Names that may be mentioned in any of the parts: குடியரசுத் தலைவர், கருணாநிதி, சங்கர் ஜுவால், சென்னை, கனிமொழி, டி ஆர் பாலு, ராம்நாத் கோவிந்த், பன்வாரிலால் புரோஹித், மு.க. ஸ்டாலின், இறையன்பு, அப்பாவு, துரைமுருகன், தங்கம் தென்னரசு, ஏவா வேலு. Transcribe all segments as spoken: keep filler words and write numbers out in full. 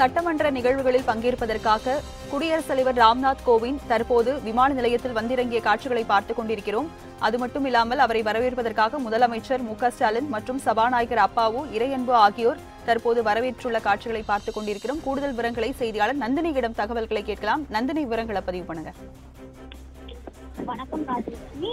சட்டமன்ற நிகழ்வுகளில் பங்கேற்பதற்காக குடியரசுத் தலைவர் ராம்நாத் கோவிந்த் தற்போது விமான நிலையத்தில் வந்திறங்கிய காட்சிகளை பார்த்துக் கொண்டிருக்கிறோம். அது மட்டுமில்லாமல் அவரை வரவேற்பதற்காக முதலமைச்சர் மு.க. ஸ்டாலின் மற்றும் சபாநாயகர் அப்பாவு இரையன் ஆகியோர் தற்போது வரவேற்றுள்ள காட்சிகளை பார்த்துக் கொண்டிருக்கிறோம். கூடுதல் விவரங்களை செய்தியாளர் நந்தினியிடம் தகவல்களை கேட்கலாம். நந்தினி, விவரங்களை பதிவு பண்ணுங்க. வணக்கம் ராஜலட்சுமி.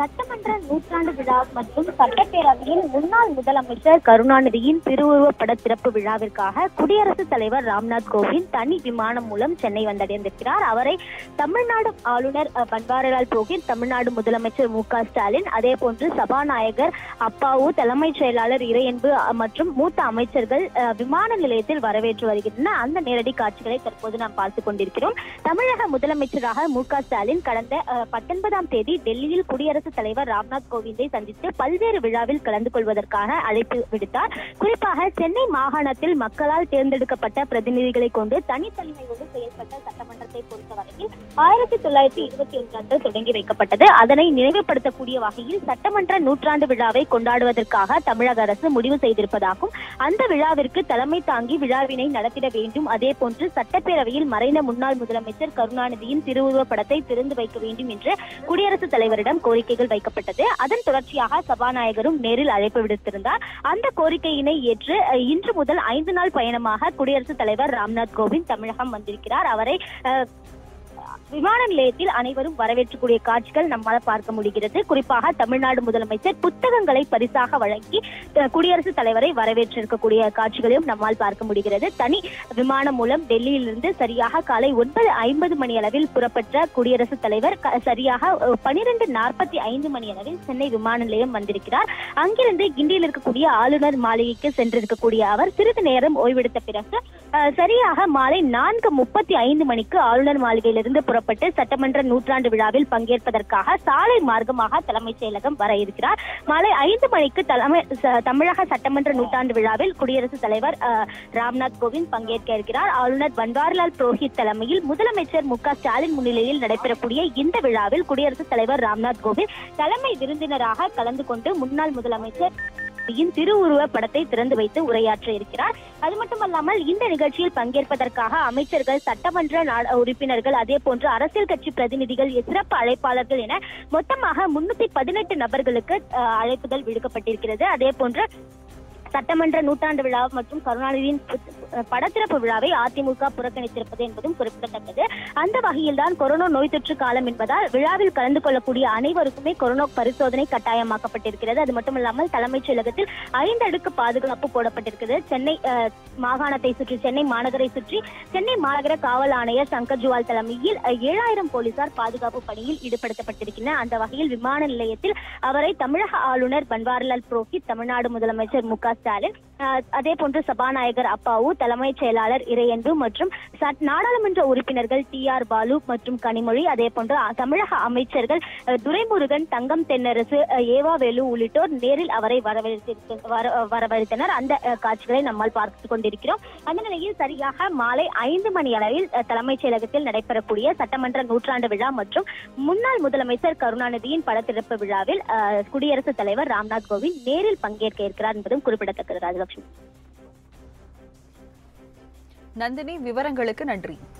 சட்டமன்ற நூற்றாண்டு விழா மற்றும் சட்டப்பேரவையில் முன்னாள் முதலமைச்சர் கருணாநிதியின் திருவுருவப் பட திறப்பு விழாவிற்காக குடியரசுத் தலைவர் ராம்நாத் கோவிந்த் தனி விமானம் மூலம் சென்னை வந்தடைந்திருக்கிறார். அவரை தமிழ்நாடு ஆளுநர் பன்வாரிலால் புரோஹித், தமிழ்நாடு முதலமைச்சர் மு க ஸ்டாலின், அதே போன்று சபாநாயகர் அப்பாவு, தலைமைச் செயலாளர் இறையன்பு மற்றும் மூத்த அமைச்சர்கள் விமான நிலையத்தில் வரவேற்று வருகின்றனர். அந்த நேரடி காட்சிகளை தற்போது நாம் பார்த்துக் கொண்டிருக்கிறோம். தமிழக முதலமைச்சராக மு க ஸ்டாலின் கடந்த பத்தொன்பதாம் தேதி டெல்லியில் குடியரசு தலைவர் ராம்நாத் கோவிந்தை சந்தித்து பல்வேறு விழாவில் கலந்து கொள்வதற்காக அழைப்பு விடுத்தார். குறிப்பாக சென்னை மாகாணத்தில் மக்களால் தேர்ந்தெடுக்கப்பட்ட பிரதிநிதிகளை கொண்டு தனித்தன்மையோடு செயல்பட்ட சட்டமன்றத்தை பொறுத்தவரையில் ஆயிரத்தி தொள்ளாயிரத்தி இருபத்தி ஒன்றாண்டு தொடங்கி வைக்கப்பட்டது. அதனை நினைவுபடுத்தக்கூடிய வகையில் சட்டமன்ற நூற்றாண்டு விழாவை கொண்டாடுவதற்காக தமிழக அரசு முடிவு செய்திருப்பதாகவும், அந்த விழாவிற்கு தலைமை தாங்கி விழாவினை நடத்திட வேண்டும், அதே போன்று சட்டப்பேரவையில் மறைந்த முன்னாள் முதலமைச்சர் கருணாநிதியின் திருவுருவப் படத்தை திறந்து வைக்க வேண்டும் என்று குடியரசுத் தலைவரிடம் கோரிக்கை வைக்கப்பட்டது. அதன் தொடர்ச்சியாக சபாநாயகரும் நேரில் அழைப்பு விடுத்திருந்தார். அந்த கோரிக்கையினை ஏற்று இன்று முதல் ஐந்து நாள் பயணமாக குடியரசுத் தலைவர் ராம்நாத் கோவிந்த் தமிழகம் வந்திருக்கிறார். அவரை விமான நிலையத்தில் அனைவரும் வரவேற்றக்கூடிய காட்சிகள் நம்மால் பார்க்க முடிகிறது. குறிப்பாக தமிழ்நாடு முதலமைச்சர் புத்தகங்களை பரிசாக வழங்கி குடியரசுத் தலைவரை வரவேற்றிருக்கக்கூடிய காட்சிகளையும் நம்மால் பார்க்க முடிகிறது. தனி விமானம் மூலம் டெல்லியிலிருந்து சரியாக காலை ஒன்பது ஐம்பது மணி அளவில் புறப்பட்ட குடியரசுத் தலைவர் சரியாக பனிரெண்டு நாற்பத்தி ஐந்து மணி அளவில் சென்னை விமான நிலையம் வந்திருக்கிறார். அங்கிருந்து கிண்டியில் இருக்கக்கூடிய ஆளுநர் மாளிகைக்கு சென்றிருக்கக்கூடிய அவர் சிறிது நேரம் ஓய்வெடுத்த பிறகு சரியாக மாலை நான்கு முப்பத்தி ஐந்து மணிக்கு ஆளுநர் மாளிகையிலிருந்து புறப்பட்டு சட்டமன்ற நூற்றாண்டு விழாவில் பங்கேற்பதற்காக சாலை மார்க்கமாக தலைமைச் செயலகம் வர இருக்கிறார். மாலை ஐந்து மணிக்கு தலைமை தமிழக சட்டமன்ற நூற்றாண்டு விழாவில் குடியரசுத் தலைவர் ராம்நாத் கோவிந்த் பங்கேற்க இருக்கிறார். ஆளுநர் பன்வாரிலால் புரோஹித் தலைமையில் முதலமைச்சர் மு க ஸ்டாலின் முன்னிலையில் நடைபெறக்கூடிய இந்த விழாவில் குடியரசுத் தலைவர் ராம்நாத் கோவிந்த் தலைமை விருந்தினராக கலந்து கொண்டு முன்னாள் முதலமைச்சர் திருவுருவ படத்தை திறந்து வைத்து உரையாற்ற இருக்கிறார். அது மட்டுமல்லாமல் இந்த நிகழ்ச்சியில் பங்கேற்பதற்காக அமைச்சர்கள், சட்டமன்ற உறுப்பினர்கள், அதே போன்று அரசியல் கட்சி பிரதிநிதிகள், சிறப்பு அழைப்பாளர்கள் என மொத்தமாக முன்னூத்தி பதினெட்டு நபர்களுக்கு அழைப்புகள் விடுக்கப்பட்டிருக்கிறது. அதே போன்று சட்டமன்ற நூற்றாண்டு விழா மற்றும் கருணாநிதியின் படத்திறப்பு விழாவை அதிமுக புறக்கணித்திருப்பது என்பதும் குறிப்பிடத்தக்கது. அந்த வகையில் தான் கொரோனா நோய் தொற்று காலம் என்பதால் விழாவில் கலந்து கொள்ளக்கூடிய அனைவருக்குமே கொரோனா பரிசோதனை கட்டாயமாக்கப்பட்டிருக்கிறது. அது மட்டுமல்லாமல் தலைமைச் செயலகத்தில் ஐந்து அடுக்கு பாதுகாப்பு போடப்பட்டிருக்கிறது. சென்னை மாகாணத்தை சுற்றி, சென்னை மாநகரை சுற்றி சென்னை மாநகர காவல் ஆணையர் சங்கர் ஜுவால் தலைமையில் ஏழாயிரம் போலீசார் பாதுகாப்பு பணியில் ஈடுபடுத்தப்பட்டிருக்கின்றனர். அந்த வகையில் விமான நிலையத்தில் அவரை தமிழக ஆளுநர் பன்வாரிலால் புரோஹித், தமிழ்நாடு முதலமைச்சர் மு க ஸ்டாலின், அதே போன்று சபாநாயகர் அப்பாவு, தலைமைச் செயலாளர் இறையன்பு மற்றும் நாடாளுமன்ற உறுப்பினர்கள் டி ஆர் பாலு மற்றும் கனிமொழி, அதே போன்று தமிழக அமைச்சர்கள் துரைமுருகன், தங்கம் தென்னரசு, ஏவா வேலு உள்ளிட்டோர் நேரில் அவரை வரவழைத்தனர். அந்த காட்சிகளை நம்மால் பார்த்துக் கொண்டிருக்கிறோம். அந்த நிலையில் சரியாக மாலை ஐந்து மணி அளவில் தலைமைச் செயலகத்தில் நடைபெறக்கூடிய சட்டமன்ற நூற்றாண்டு விழா மற்றும் முன்னாள் முதலமைச்சர் கருணாநிதியின் படத்திறப்பு விழாவில் குடியரசுத் தலைவர் ராம்நாத் கோவிந்த் நேரில் பங்கேற்க இருக்கிறார் என்பதும் குறிப்பிடத்தக்கது. ராஜலட்சுமி. நந்தினி, விவரங்களுக்கு நன்றி.